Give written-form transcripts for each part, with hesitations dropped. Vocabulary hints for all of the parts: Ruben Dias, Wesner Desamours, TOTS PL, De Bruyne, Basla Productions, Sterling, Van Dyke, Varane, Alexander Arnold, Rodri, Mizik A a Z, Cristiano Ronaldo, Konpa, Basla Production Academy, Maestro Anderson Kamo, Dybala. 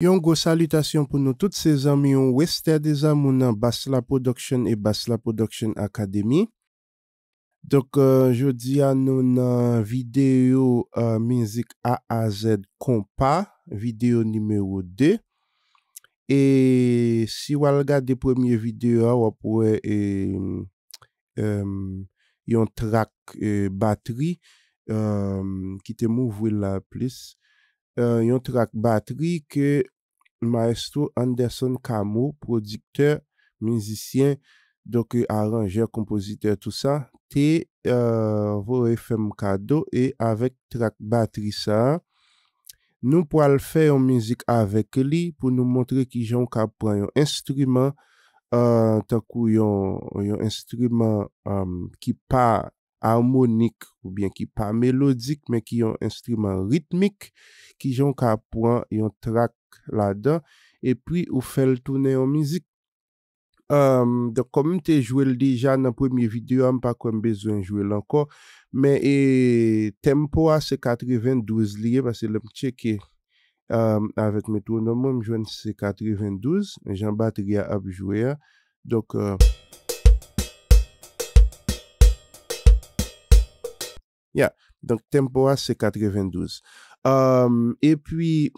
Yon go salutation pour nous toutes ces amis yon Wesner Desamours dans Basla Production et Basla Production Academy. Donc je dis à nous dans vidéo musique A à Z compas, vidéo numéro 2. Et si vous regardez première vidéo, vous pouvez yon track batterie qui te mouve la plus. Yon track batterie que Maestro Anderson Kamo, producteur, musicien, donc arrangeur, compositeur, tout ça, te vos FM cadeau et avec track batterie ça. Nous pouvons faire une musique avec lui pour nous montrer qui j'en prend un instrument, tant un instrument qui pas harmonique ou bien qui pas mélodique mais qui ont un instrument rythmique qui j'en prend un track là-dedans et puis on fait le tourner en musique. Donc comme tu joué déjà dans la première vidéo, je n'ai pas besoin de jouer encore. Mais le tempo c'est 92 lié parce que le checké avec mes tournements, je c'est 92. J'ai une batterie à jouer. Donc, donc tempo c'est 92. Et puis,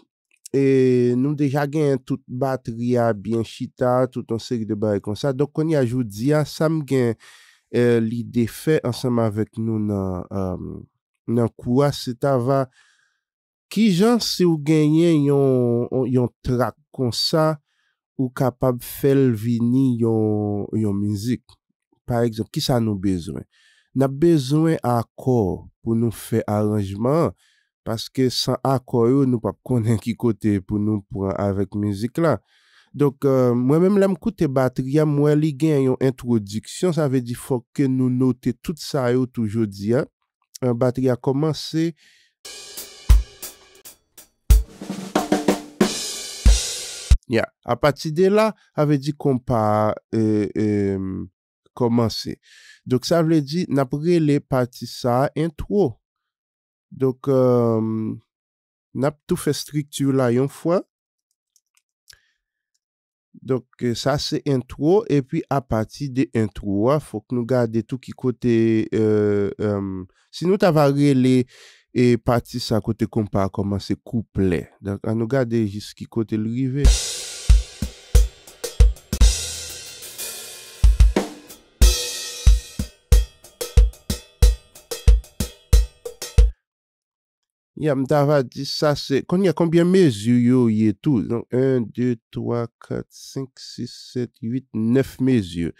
et nous déjà gagnons toute batterie bien chita, toute une série de barres comme ça. Donc, on y ajoute dia, ça me gagne l'idée fait ensemble avec nous dans quoi c'est avant qui genre si vous gagnez yon track comme ça ou capable faire venir yon musique. Par exemple, qui ça nous besoin? N'a besoin accord pour nous faire arrangement. Parce que sans accord, nous pas connaître qui côté pour nous prendre avec musique là. Donc moi-même là m'écoute batterie, moi li gagne une introduction, ça veut dire faut que nous noter tout ça yo toujours dire. Batterie a commencé. À partir de là, ça veut dire qu'on pas commencer. Donc ça veut dire n'a pré les parties ça intro. Donc, n'a tout fait structure là une fois. Donc, ça c'est intro. Et puis, à partir de intro, il faut que nous gardions tout qui côté. Si nous avons les et partie ça côté compas, comment c'est couplet. Donc, à nous garder jusqu'à côté le rivet. M'tava dit ça c'est quand il y a combien de mesures il y a tout donc 1 2 3 4 5 6 7 8 9 mesures.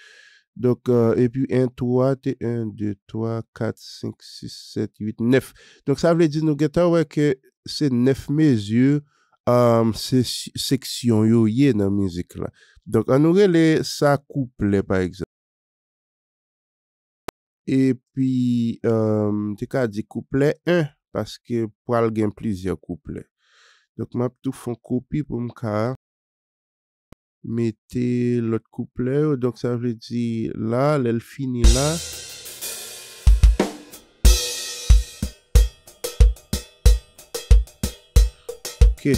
Donc et puis 1 3 1 2 3 4 5 6 7 8 9. Donc ça veut dire nous que c'est 9 mesures c'est section yo yé dans musique là. Donc on aurait les ça couplet par exemple. Et puis tu as dit couplet 1 parce que pour aller gagner plusieurs couplets. Donc m'a tout font copie pour me mettre l'autre couplet. Donc ça veut dire là elle finit là. OK.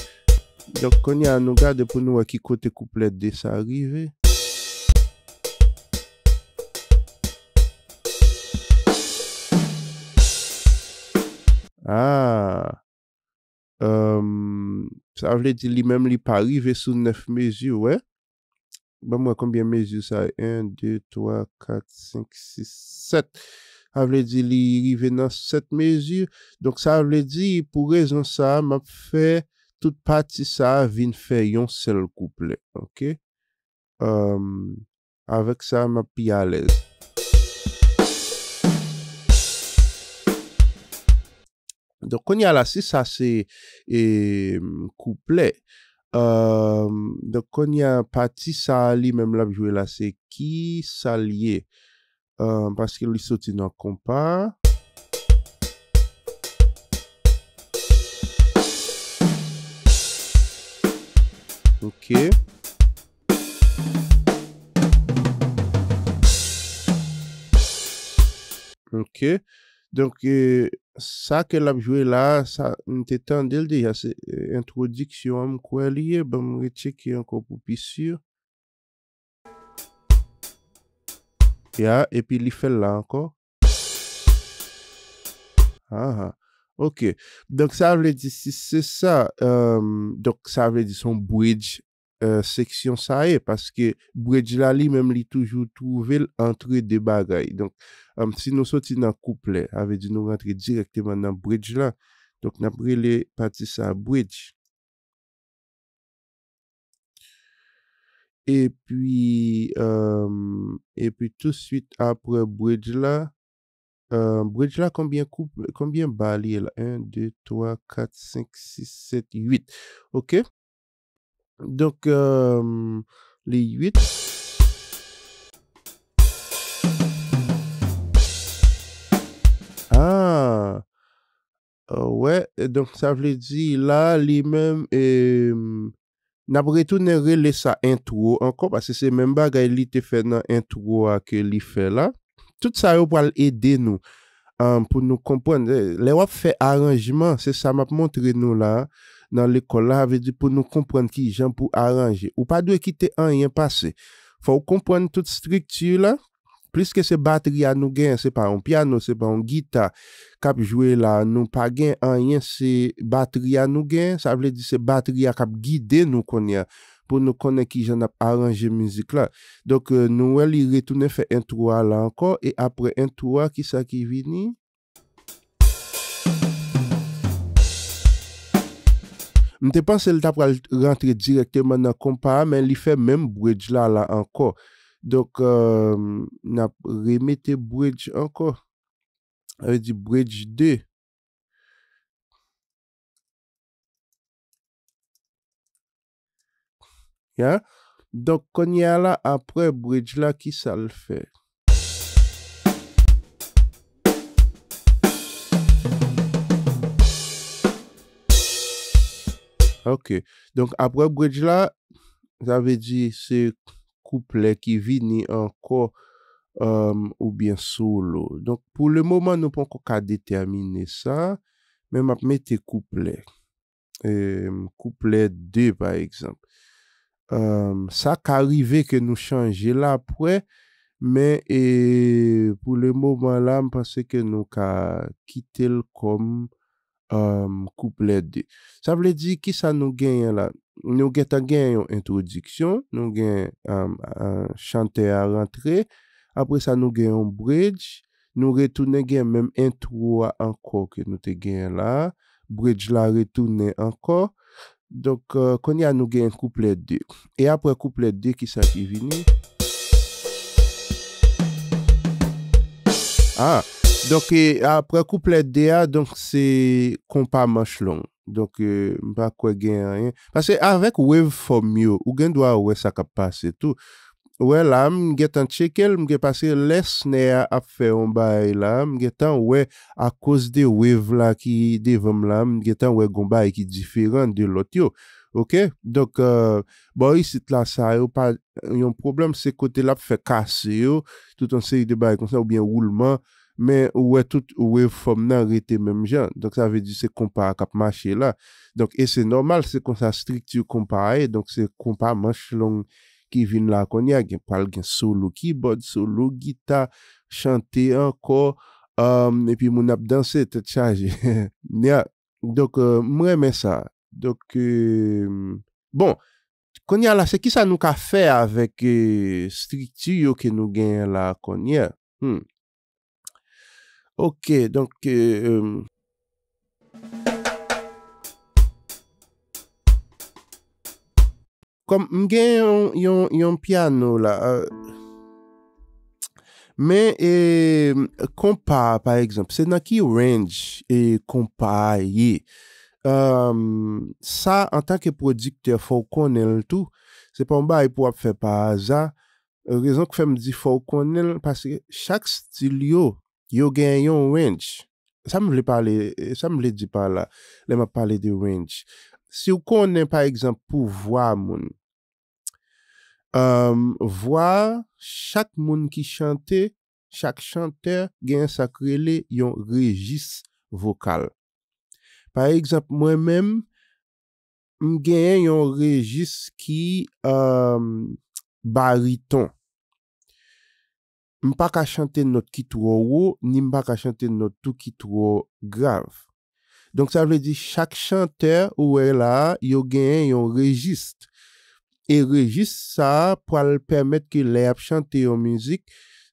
Donc on y a nous garder pour nous qui côté couplet de ça arrive. Ça veut dire lui-même il pas arrivé sous 9 mesures, ouais. Ben moi combien mesures ça 1 2 3 4 5 6 7. Ça veut dire il arrivé dans 7 mesures. Donc ça veut dire pour raison ça m'a fait toute partie ça vient faire un seul couplet, OK? Avec ça m'a plus à l'aise. Donc, on y a là, si ça c'est couplet. Donc, on y a partie, ça lui-même là, jouer là, c'est qui ça lié. Parce qu'il lui saute dans le compas. OK. OK. Donc, ça qu'elle a joué là, ça, t'étant d'elle déjà, c'est introduction, quoi lié, ben, me checker encore pour plus sûr. Et puis il fait là encore. Ah, ok. Donc ça veut dire, si c'est ça, donc ça veut dire son bridge, section ça est, parce que bridge là, lui-même, il toujours trouvé entre deux bagailles. Donc, si nous sortons dans le couplet, ça veut dire nous rentrer directement dans bridge là. Donc, nous prenons les parties ça bridge. Et puis tout de suite après bridge là, combien balles il y a là? 1, 2, 3, 4, 5, 6, 7, 8. OK? Donc, les 8. Ah! Ouais, donc ça veut dire là, les mêmes. N'a pas retourné ça intro encore parce que c'est même bagay li te fait dans intro que li fait là. Tout ça yo pour aider nous pour nous comprendre les wap fait arrangement, c'est ça m'a montré nous là dans l'école là veut dire pour nous comprendre qui gens pour arranger ou pas doit quitter rien passé. Faut comprendre toute structure là. Plus que c'est batterie à nous gain, c'est pas un piano, c'est pas une guitare. Cap jouer là, nous pas gain rien, c'est batterie à nous gain. Ça veut dire c'est batterie à cap guider nous connaît pour nous connaître qui j'en a arrangé musique là. Donc nous elle retourner faire intro là encore et après intro qui ça qui vient. Je pense qu'elle t'a rentrer directement dans compas mais il fait même bridge là là encore. Donc, n'a remettez bridge encore. Avec du bridge 2. Yeah? Donc, quand y a là, après bridge là, qui ça le fait? Ok. Donc, après bridge là, j'avais dit, c'est couplet qui vient encore ou bien solo. Donc, pour le moment, nous ne pouvons pas déterminer ça, mais je vais mettre couplet. Couplet 2, par exemple. Ça qu'arrive que nous changer là après, mais pour le moment, là, je pense que nous avons quitté comme couplet 2. Ça veut dire qui ça nous gagne là? Nous avons une introduction, nous avons un chanteur à rentrer, après ça nous avons un bridge, nous retournons même intro encore que nous avons là, bridge là retourné encore, donc quand nous avons un couplet 2, et après couplet 2 qui ça qui vient? Ah, donc après couplet 2, donc c'est compas manche long. Donc, pas quoi gagner rien. Parce que avec waveform yo, ou gen doit ouais ça cap passer tout. Ouais là, m'get en checker, m'get passer les snare a fait on bail là, m'get en ouais à cause des wave là qui devant là, m'get en ouais gon bail qui différent de l'autre yo. OK? Donc bon ici là ça yo pas un problème c'est côté là fait casser yo, tout en série de bail comme ça ou bien roulement. Mais ouais tout waveform nan rete même genre donc ça veut dire c'est compas cap marcher là donc et c'est normal c'est comme ça structure comparé donc c'est compas manche long qui vient là qu'on y a gen solo keyboard solo guitare chanter encore et puis mon ap danser tête chargée yeah. Donc moi mais ça donc bon qu'on y a là c'est qui ça nous ka fait avec structure que nous gagne là qu'on y a OK, donc comme m'gagne un piano là mais compas par exemple c'est dans qui range et compas ça en tant que producteur faut connaître tout c'est pas un bail pour faire par hasard raison que fait me dit faut connaître parce que chaque studio yo gagne un range. Ça me veut parler, ça me le dit pas là. Là m'a parlé de range. Si vous connaissez par exemple pour voir moun. Voir chaque moun qui chantait, chaque chanteur gagne sa créle yon registre vocale. Par exemple, moi-même, j'ai un registre qui bariton. Je ne peux pas chanter notre qui trop haut, ni je ne peux pas chanter notre tout qui trop grave. Donc, ça veut dire chaque chanteur ou est là, il a un registre. Et registre ça pour le permettre que les chanter en musique,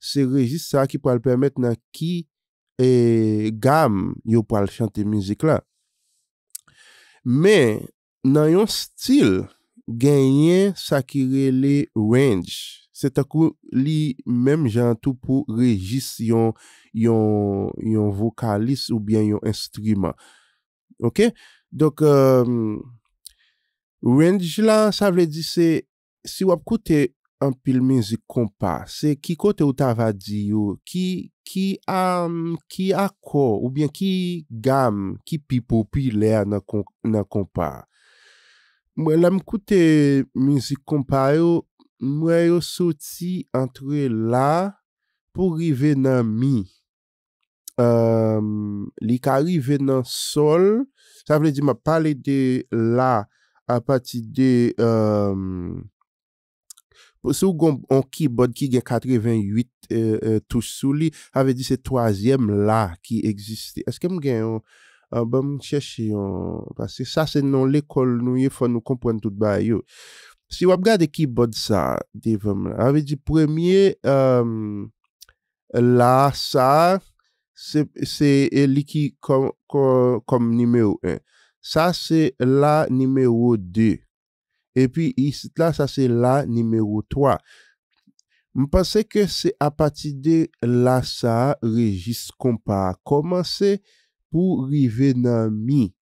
c'est registre ça qui pour le permettre dans qui gamme yo pour chanter musique là. Mais dans un style gagner ça qui relève range, c'est à coup li même genre tout pour registre yon vocaliste ou bien yon instrument. OK? Donc range là, ça veut dire c'est si vous écoutez un pile musique compas, c'est qui côté ou ta va dire qui accord ou bien qui gamme qui pi populaire dans compas. Moi là m'écouter musique compas yo, moi yo sorti entre là pour arriver dans mi. Li ka arriver dans sol, ça veut dire m'a parler de là à partir de si vous avez un keyboard qui a 88 touches sous lui, ça veut dire que c'est le troisième là qui existe. Est-ce que vous avez parce que ça, c'est non l'école, nous, il faut nous comprendre tout bas. Si vous regardez le keyboard, ça, ça veut dire que le premier là, ça, c'est lui qui comme numéro 1. Ça, c'est là numéro 2. Et puis, ici, là, ça, c'est la numéro 3. Je pense que c'est à partir de là, ça, registre compas commencer pour arriver dans mi.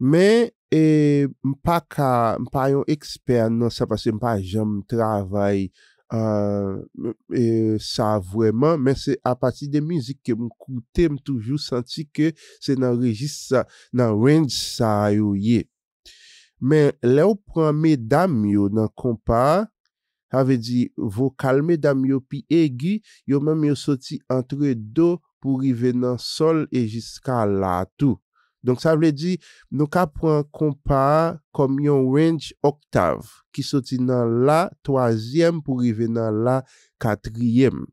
Mais, je ne suis pas un expert, non, ça, parce que je ne travaille pas travail ça vraiment, mais c'est à partir de musique que je t'aime toujours senti que c'est dans le registre, dans le range, ça, yoye. Mais là où prend mesdames yo dans compas, ça veut dire vocal mesdames yo puis aigu, yo même yo sorti entre do pour arriver dans sol et jusqu'à là tout. Donc ça veut dire nous ka prend compas comme yon range octave qui sorti dans la troisième pour arriver dans la quatrième.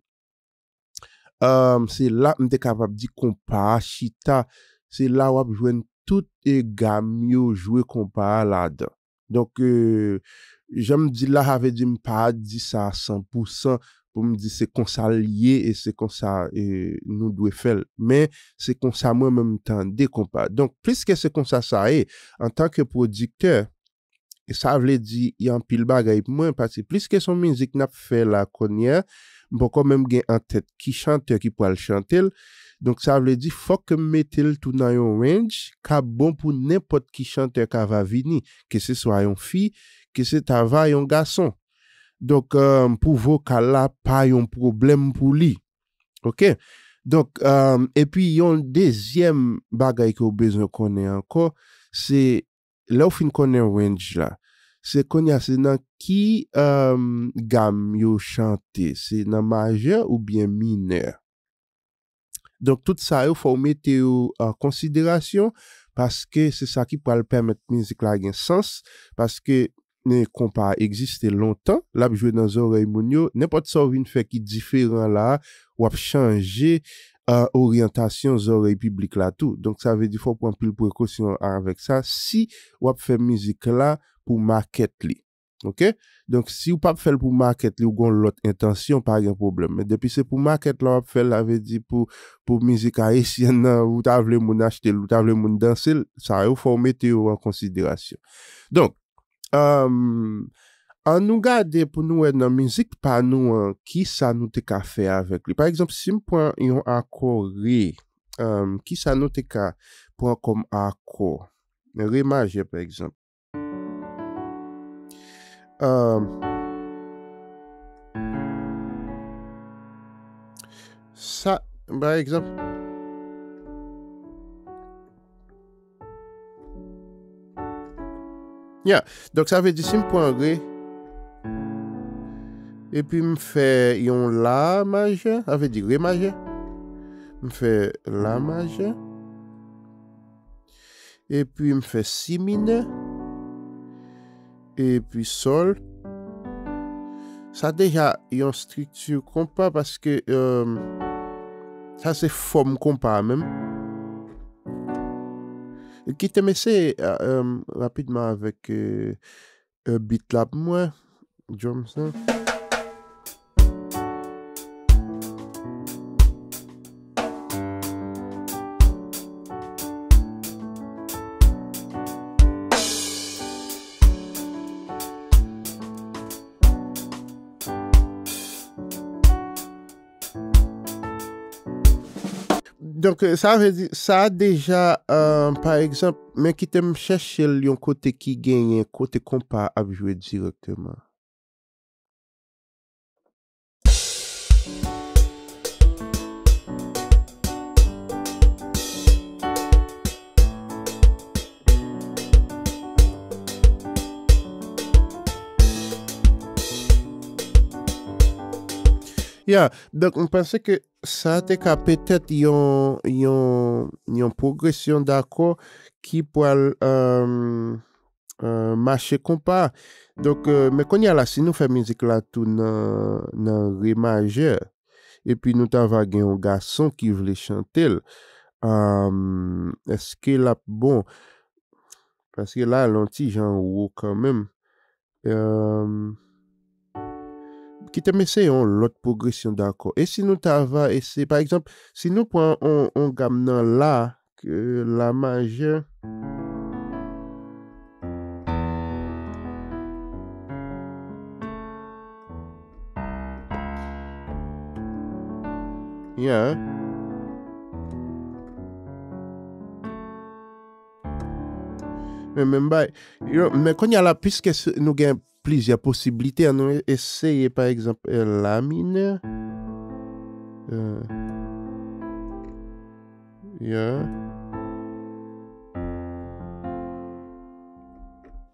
C'est là on est capable dire compas chita, c'est là où on joint tout est gamme joué compas là-dedans. Donc, j'aime dire là, j'avais dit, pas dit ça à 100% pour me dire c'est comme ça lié et c'est comme ça nous devons faire. Mais c'est comme ça moi-même temps des compas. Donc, puisque c'est comme ça, ça est, en tant que producteur, ça veut dire, il y a un pile bagaille pour moi, parce que plus que son musique n'a pas fait la connaître, bon, quand même, gain en tête qui chanteur qui pourra le chanter. Donc, ça veut dire, faut que mettez tout dans un range, car bon pour n'importe qui chanteur qui va venir, que ce soit une fille, que ce soit un garçon. Donc, pour vocal là, pas un problème pour lui. OK? Donc, et puis, il y a un deuxième bagaille que vous avez besoin de connaître encore, c'est là où fin connaît range là, c'est qu'on y a c'est dans qui gamme yo chanter, c'est dans majeur ou bien mineur. Donc tout ça il faut mettre en considération parce que c'est ça qui peut permettre musique là gain sens parce que les compas existent longtemps, là jouer dans oreille monyo, n'importe ça vient faire qui différent là ou changer orientation oreilles publiques là tout. Donc ça veut dire faut prendre plus précaution avec ça si ou faire musique là pour market li. OK? Donc si ou pas faire pour market li ou gon l'autre intention pas un problème. Mais depuis c'est pour market là ou faire la veut dire pour musique haïtienne ou ta vle moun acheter ou ta vle moun danser, ça faut mettre en considération. Donc en nous garder pour nous dans musique par nous qui ça nous te ka faire avec lui. Par exemple si on prend un accord ré qui ça nous te ka prend comme accord ré majeur par exemple ça par exemple yeah. Donc ça veut dire si on prend ré et puis, je fais yon La majeur, ça veut dire Ré majeur. Je fais La majeur, et puis me fait 6 mineurs et puis sol. Ça déjà une structure compas parce que ça c'est forme compas même. Qui te messé rapidement avec bitlab moi drum ça. Donc, ça veut dire, ça a déjà, par exemple, mais qui t'aime chercher le côté qui gagne, côté compas à jouer directement. Yeah. Donc, on pensait que ça a peut-être une progression d'accord qui pourrait marcher compas. Donc, mais quand y a là, si nous faisons musique là, tout dans ré majeur, et puis nous avons un garçon qui voulait chanter, est-ce que là, bon, parce que là, l'anti, j'en haut quand même. Qui te messé on l'autre progression d'accord. Et si nous t'avons essayé, par exemple, si nous prenons on gamme dans la, que la majeure, yeah. Mais même pas, mais quand il y a la puisque nous gagnons plusieurs possibilités. On essayer par exemple la mineure. Yeah.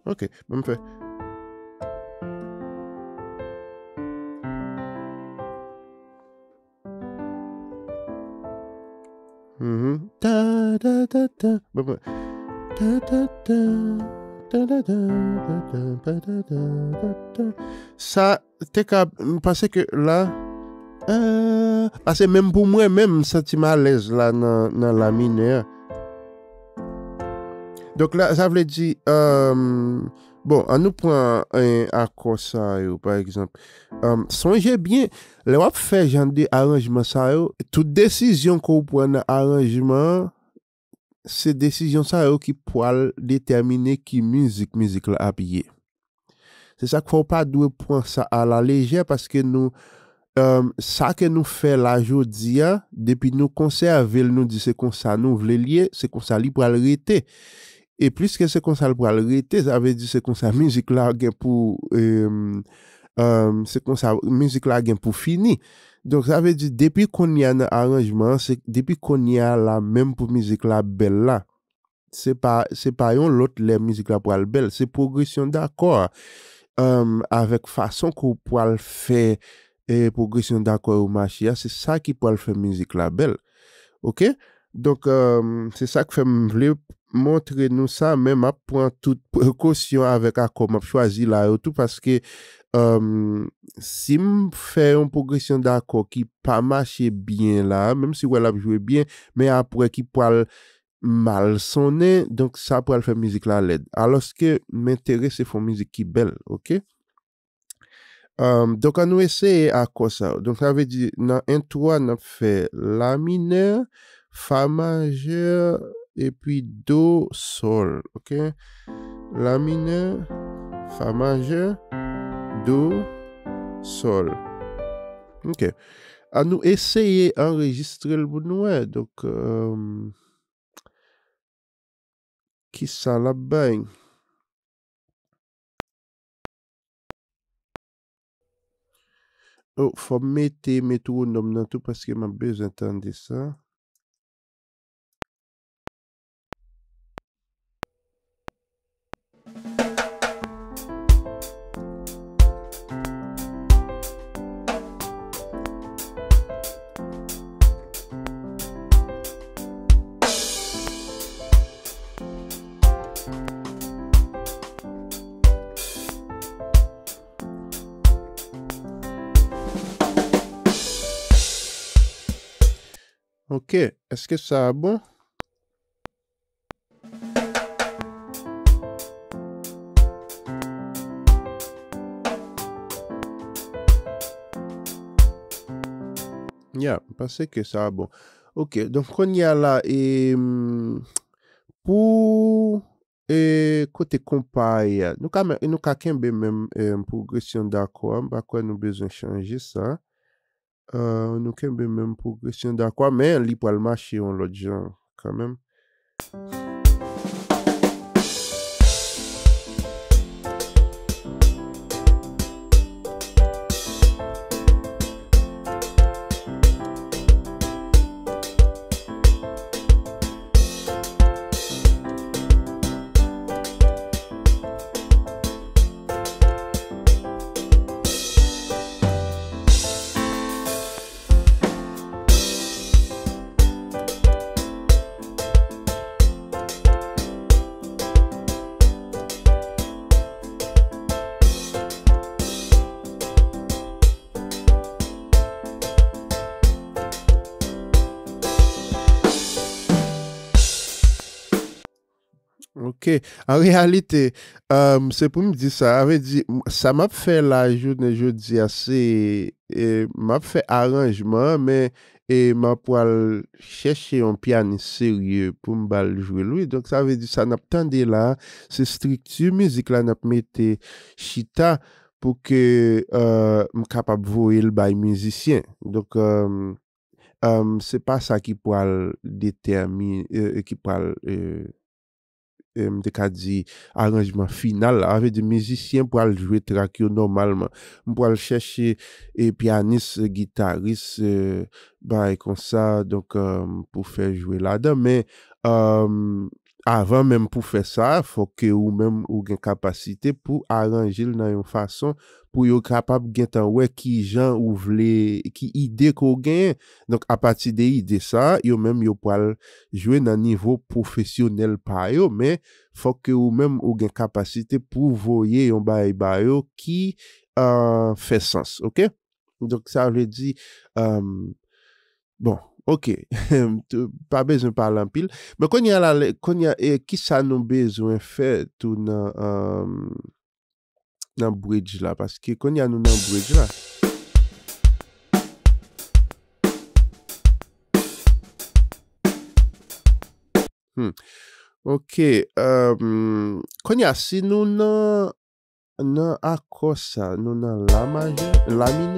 Ok, bon fait. Ta da da da. Bon, bon. Ta da da. Ça, t'es qu'à penser que là, parce que même pour moi, même sentiment à l'aise là dans la mineure. Donc là, ça veut dire, bon, on nous prend un accord ça, par exemple. Songez bien, le wap fait genre de arrangement ça, toute décision qu'on prend dans arrangement. C'est décision ça qui peut déterminer qui musique là habillée. C'est ça qu'il faut pas douer prendre ça à la légère parce que nous ça que nous fait la jodi a depuis nous conserver nous dit c'est comme ça nous voulons lier, c'est comme ça li pour arrêter. Et plus que c'est comme ça pour arrêter, ça veut dire c'est comme ça musique là pour c'est comme ça musique là pour finir. Donc, ça veut dire, depuis qu'on y a un arrangement, c'est depuis qu'on y a la même pour musique la belle là, c'est pas l'autre la musique la pour la belle, c'est progression d'accord, avec façon qu'on peut le faire, et progression d'accord au marché, c'est ça qui peut le faire musique la belle. Ok? Donc, c'est ça que je voulais montrer nous ça, même à prendre toute précaution avec accord, je choisis là et tout parce que, si je fais une progression d'accord qui pas marché bien là, même si elle a joué bien, mais après qui peut mal sonner, donc ça peut faire musique là l'aide. Alors que m'intéresse c'est faire musique qui belle, ok? Donc on essaie à quoi ça? Donc ça veut dire dans un 3 on fait la mineur, fa majeur et puis do sol, ok? La mineur, fa majeur. Do, sol. Ok. À nous essayer d'enregistrer le bonheur. Donc, qui ça là-bas? Oh, faut mettre au nom dans tout parce que m'a besoin d'entendre ça. OK. Est-ce que ça a bon? Yeah, parce que ça a bon. OK, donc on y a là et pour côté compagnie, nous quand nous quand même progression d'accord, par quoi nous besoin changer ça. Nous quand même progression d'accord, mais li pour le marché on l'autre genre quand même. OK. En réalité, c'est pour me dire ça. Avait dit, ça m'a fait la journée, je dis assez, m'a fait arrangement, mais m'a pour chercher un piano sérieux pour me jouer lui. Donc, ça veut dire, ça n'a pas tendu là, c'est structure musique là, n'a pas mis chita pour que me capable de voir le bail musicien. Donc, c'est pas ça qui peut déterminer, qui peut... de dit arrangement final avec des musiciens pour aller jouer track normalement pour aller chercher et pianiste guitariste bah comme ça donc pour faire jouer là-dedans mais avant même pour faire ça faut que ou même ou gain capacité pour arranger dans une façon pour être capable gain temps ouais qui gens ou voulez qui idée qu'on gain donc à partir des idées ça yo même yo pour jouer dans niveau professionnel pa yo mais faut que ou même ou gain capacité pour voyer yon bail ba yo qui fait sens OK donc ça veut dire bon OK, pas besoin de parler en pile. Mais quand il y a la, quand il y a, qui ça nous besoin faire tout dans bridge là, parce que quand il y a nous dans bridge là. OK, quand il y a si nous dans accord ça, nous dans la majeur, la mineure.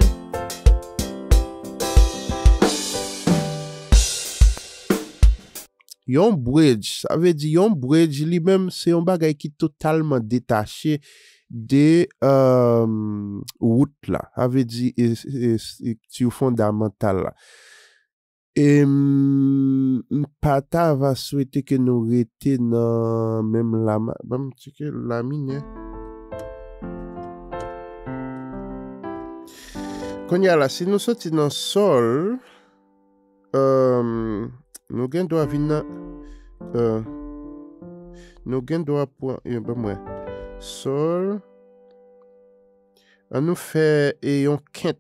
Yon bridge, ça veut dire yon bridge lui-même c'est un bagage qui est totalement détaché de route là, ça veut dire structure fondamentale là. Et Pata va souhaiter que nous restions dans même la mine. Quand y a là, si nous sortons dans le sol, nous gain doit venir nous gain doit point moi sol on nous fait et on quinte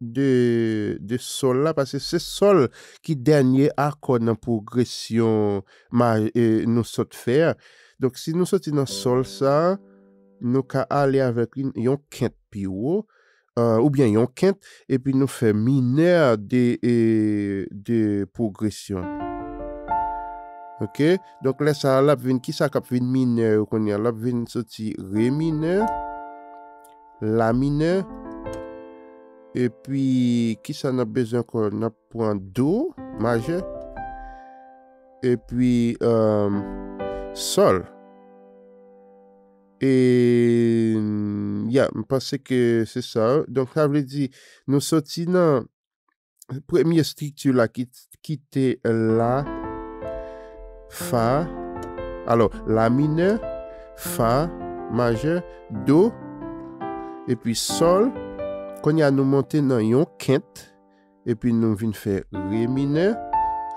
de sol là parce que c'est sol qui dernier accord dans progression nous saute faire donc si nous sortons dans sol ça nous ca aller avec une quinte plus haut ou bien yon quinte et puis nous fait mineur de progression. OK, donc là ça là vient qui ça cap vient mineur qu'on y a là vient sorti ré mineur la mineur et puis qui ça n'a besoin qu'on a point do majeur et puis sol. Et je pense que c'est ça. Donc, ça veut dire, nous sortons dans la première structure là, qui était la Fa. Alors, la mineur, Fa majeur, Do, et puis Sol. Quand y a nous monter dans une quinte, et puis nous venons faire Ré mineur.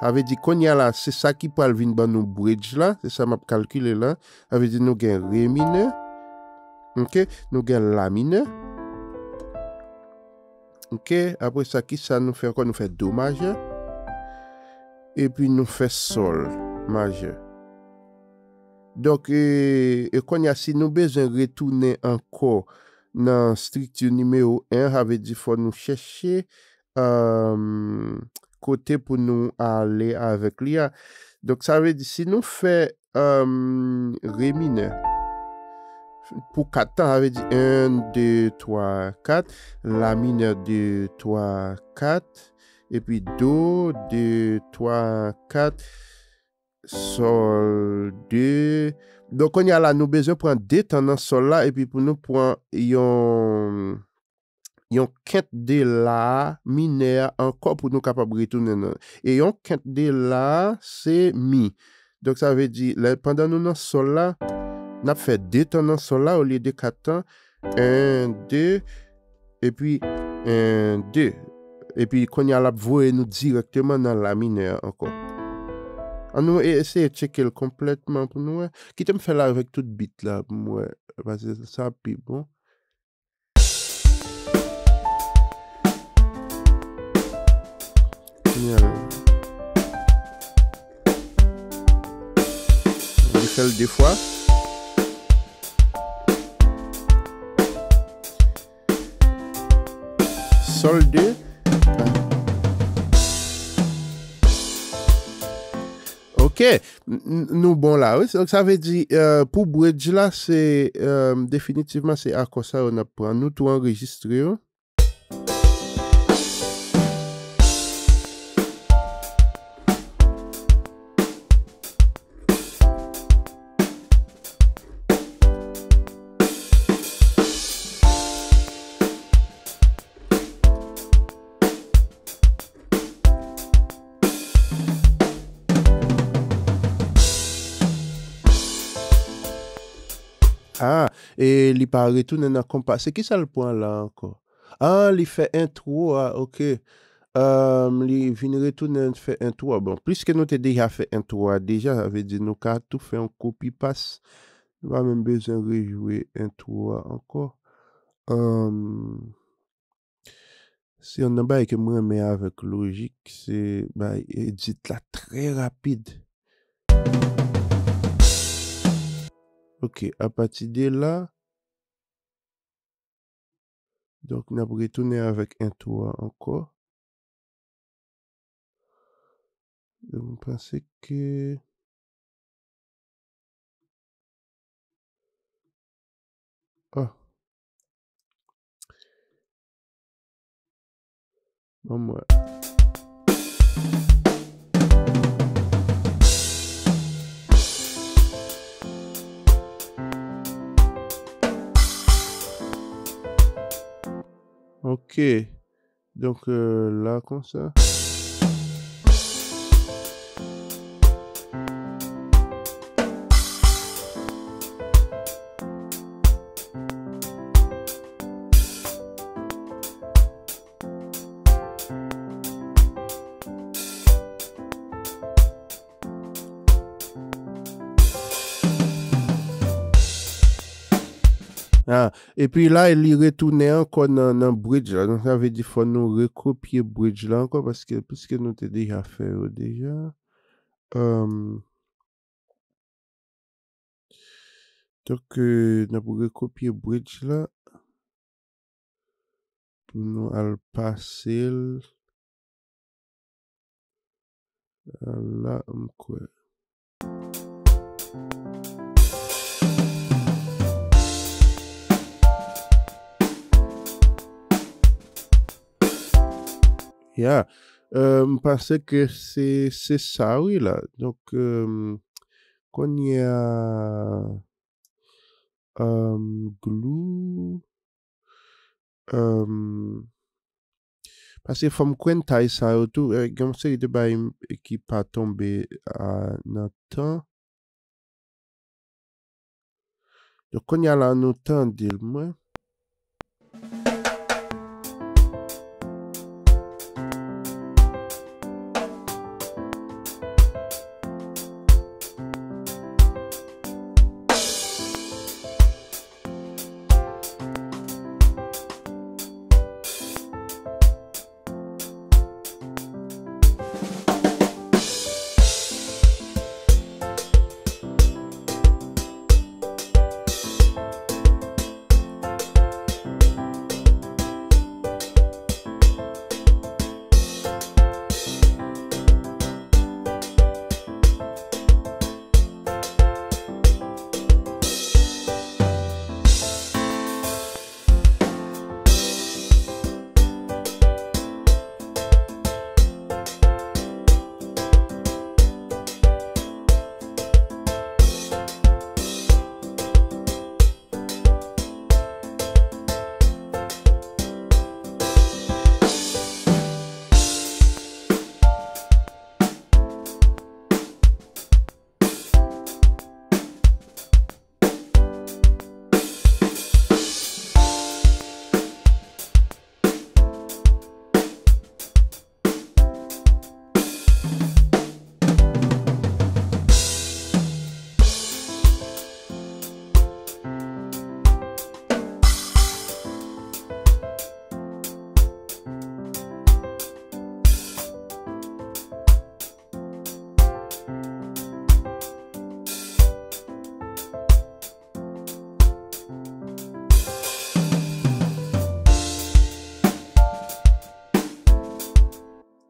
Ça veut dire qu'on y a là, c'est ça qui parle venir dans nos bridge là, c'est ça m'a calculé là. Ça veut dire nous gain ré mineur. OK, nous gain la mineur. OK, après ça qui ça nous fait quoi? Nous fait do majeur. et puis nous fait sol majeur. Donc, si nous avons besoin de retourner encore dans la structure numéro 1, ça veut dire qu'il faut nous chercher côté pour nous aller avec l'IA. Donc, ça veut dire si nous faisons Ré mineur, pour 4 temps, ça veut dire 1, 2, 3, 4, La mineur 2, 3, 4, et puis Do, 2, 3, 4, Sol 2. Donc, on y a là, nous besoin de prendre deux temps dans Sol là, et puis pour nous prendre yon quinte de La mineur encore pour nous capable de retourner. Et yon quinte de La, c'est Mi. Donc, ça veut dire, là, pendant nous dans Sol là, on a fait deux temps dans Sol là au lieu de quatre temps. 1, 2, et puis 1, 2. Et puis, on y a là, vous nous directement dans La mineur encore. Nous essayons de checker complètement pour nous. Qui me fait là avec toute bite là pour moi? Parce que ça, puis bon. Je vais faire deux fois. Sol 2. OK, nous bon là, oui. Donc ça veut dire pour bridge là c'est définitivement c'est à quoi ça on apprend nous tout enregistrer. Oh. Ah, et il paraît tout dans un compas. C'est qui ça le point là encore? Ah, il fait un trou. Ah, OK. Il vient retourner faire un trou. Bon, puisque nous avons déjà fait un trou, déjà, j'avais dit nous avons tout fait un copy-paste. Nous n'avons même besoin de rejouer un trou encore. Si on a pas que moi, mais avec logique, c'est édite là très rapide. OK, à partir de là, donc on a retourné avec un tour encore. Donc, je pense que... Ah. Bon, moi. OK, donc là comme ça. Ah, et puis là, il retournait encore dans le bridge. Là. Donc, ça veut dire qu'il faut nous recopier le bridge là encore parce que puisque nous avons déjà fait déjà. Donc, nous avons recopier le bridge là pour nous aller passer là encore. Yeah. Parce que c'est ça, oui, là. Donc, qu'on y a glue, parce que faut me quinter ça autour, comme ça, il y a des qui pas tomber à notre temps. Donc, qu'on y a là, notre temps, dis-moi.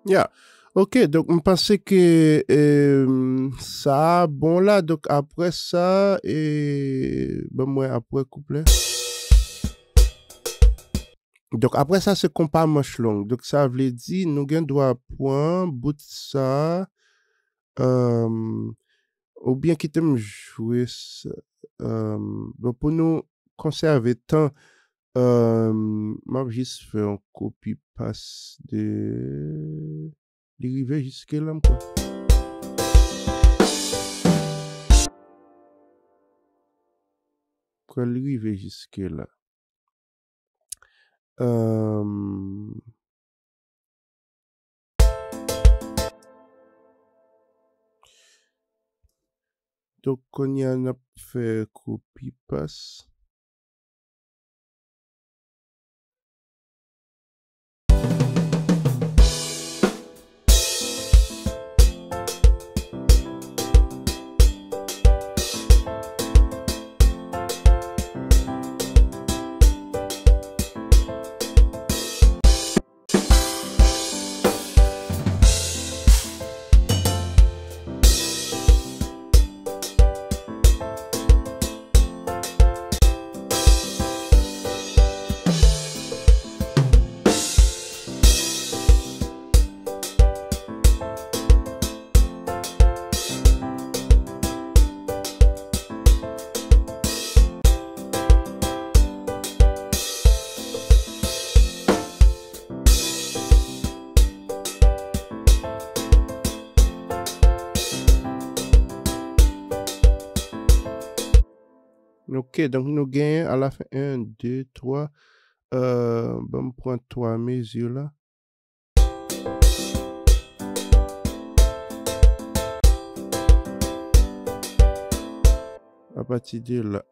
Yeah. Ok, donc on pensait que ça, bon là, donc après ça, et ben moi, après couplet. Donc après ça, c'est compas manche longue. Donc ça veut dire, nous gagnons droit point, bout de ça, ou bien quitter me jouer, ben pour nous conserver tant, moi, juste faire un copie passe de... Dérivé jusqu'à là, quoi. Quoi, dérivé jusqu'à là. Donc, on y en a fait copie passe. Ok, donc nous gagnons à la fin 1, 2, 3. Bon, point 3 mesures là. À partir de là.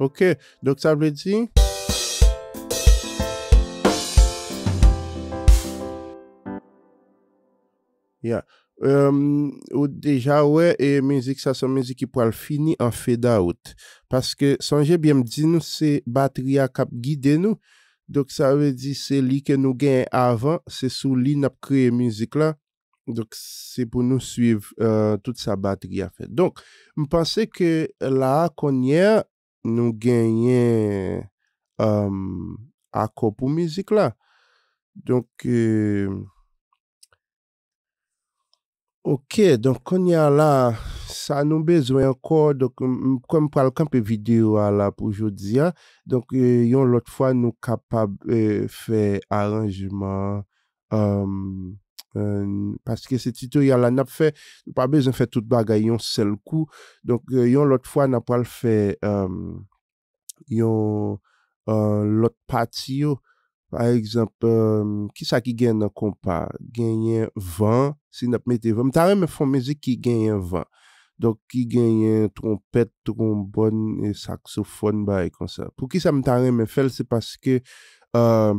Ok, donc ça veut dire... Yeah. Déjà, ouais, et musique, ça, c'est une musique qui pourra finir en fade out. Parce que, songez bien, me dit nous, c'est batterie à cap guider nous. Donc, ça veut dire, c'est lui que nous gagnons avant, c'est sous lui qu'on a créé musique là. Donc, c'est pour nous suivre toute sa batterie à fait. Donc, je pense que là, qu'on y a, nous gagnons accord pour musique là. Donc, ok, donc on y a là, ça nous besoin encore, donc comme par le camp vidéo là pour aujourd'hui, donc l'autre fois nous capable faire arrangement parce que ce tutoriel là n'a fait pas besoin de faire toute bagaille en seul coup, donc l'autre fois n'a pas le fait l'autre partie par exemple qui ça qui gagne un compas gagne 20 si n'a mettez 20 t'as même font musique qui gagne 20 donc qui gagne trompette trombone et saxophone bah comme ça pour qui ça me t'a même fait c'est parce que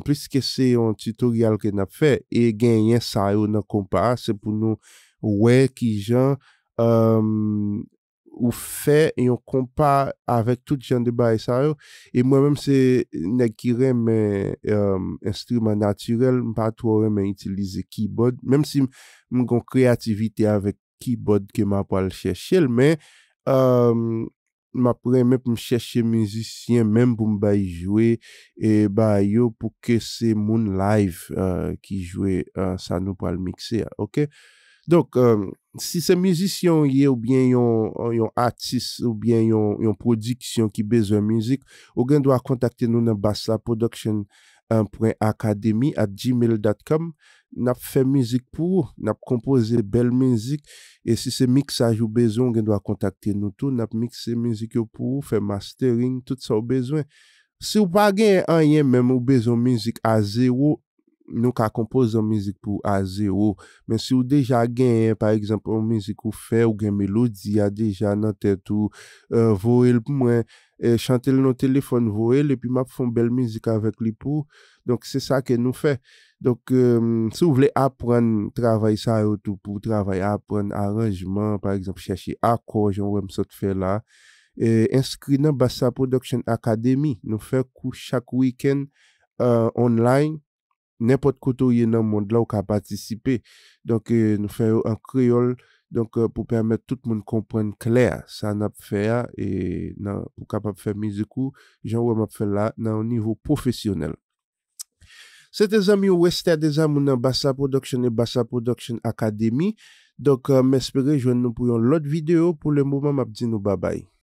puisque c'est un tutoriel qu'on a fait et gagner ça dans le compas, c'est pour nous, ouais, qui gens ou fait et on compare avec tout genre de bail ça. Et moi-même, c'est qui aime instrument naturel, pas trop aime utiliser keyboard, même si mon créativité avec keyboard que m'a pas le chercher, mais m'apprends même pour me chercher musicien même pour me bailler jouer et bah yo pour que c'est mon live qui jouait ça nous pour le mixer. Ok, donc si c'est musicien ou bien yon artiste ou bien yon production qui besoin musique ou bien doit contacter nous dans Basla Production .academy@gmail.com. N'a fait musique pour, n'a composé belle musique et si c'est mixage ou besoin, on doit contacter nous tous, n'a mixé musique pour, faire mastering, tout ça au besoin. Si vous pas gain rien même ou besoin musique à zéro, nous ka compose une musique pour à zéro, mais si vous déjà gagne par exemple une musique ou fait ou gagne mélodie a déjà dans tête ou voyez pour moi chanter le téléphone voyez et puis m'a font belle musique avec lui pour. Donc c'est ça que nous fait. Donc si vous voulez apprendre travail ça tout pour travailler apprendre arrangement par exemple chercher accord genre me sorte faire là et inscrit dans Basla Production Academy nous fait chaque week-end online n'importe quoi dans le monde là où on participer. Donc nous faisons en créole donc pour permettre tout le monde comprendre clair ça n'a fait et nan, pour capable faire musique ou genre on m'a fait là au niveau professionnel. C'était amis Wesner Desamours Basla Production et Basla Production Academy. Donc j'espère que nous pourrons l'autre vidéo pour le moment m'a dit nous bye bye.